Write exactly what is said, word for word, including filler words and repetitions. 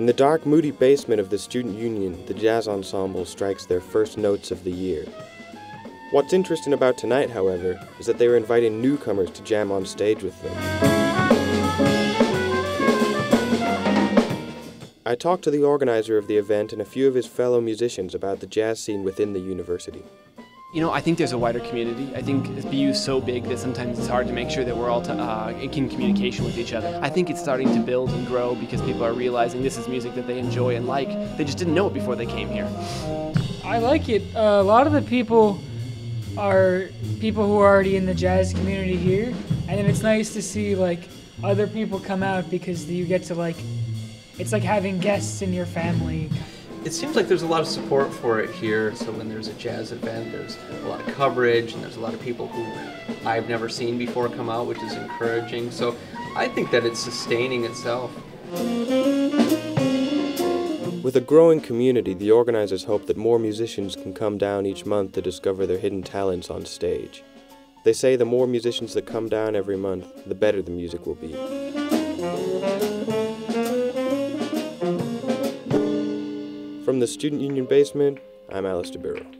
In the dark, moody basement of the student union, the jazz ensemble strikes their first notes of the year. What's interesting about tonight, however, is that they are inviting newcomers to jam on stage with them. I talked to the organizer of the event and a few of his fellow musicians about the jazz scene within the university. You know, I think there's a wider community. I think B U is so big that sometimes it's hard to make sure that we're all uh, in communication with each other. I think it's starting to build and grow because people are realizing this is music that they enjoy and like. They just didn't know it before they came here. I like it. Uh, a lot of the people are people who are already in the jazz community here, and then it's nice to see like other people come out because you get to like, it's like having guests in your family. It seems like there's a lot of support for it here, so when there's a jazz event, there's a lot of coverage, and there's a lot of people who I've never seen before come out, which is encouraging, so I think that it's sustaining itself. With a growing community, the organizers hope that more musicians can come down each month to discover their hidden talents on stage. They say the more musicians that come down every month, the better the music will be. From the Student Union Basement, I'm Alistair Birrell.